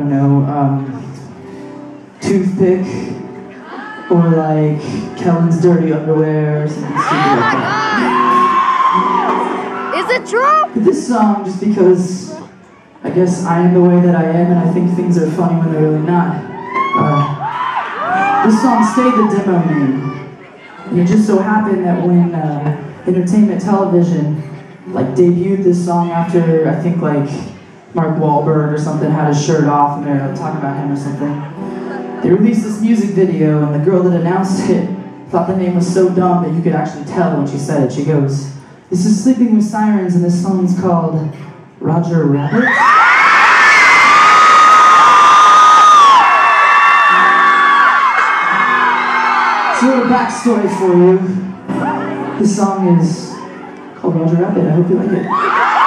don't know, too thick, or like Kellen's dirty underwear or something stupid like that. Is it true? But this song, just because I guess I am the way that I am, and I think things are funny when they're really not. This song stayed the demo name, and it just so happened that when Entertainment Television like debuted this song after, I think, like Mark Wahlberg or something had his shirt off and they're talking about him or something, they released this music video, and the girl that announced it thought the name was so dumb that you could actually tell when she said it. She goes, "This is Sleeping with Sirens, and this song's called Roger Rabbit." So a little backstory for you. This song is called Roger Rabbit. I hope you like it.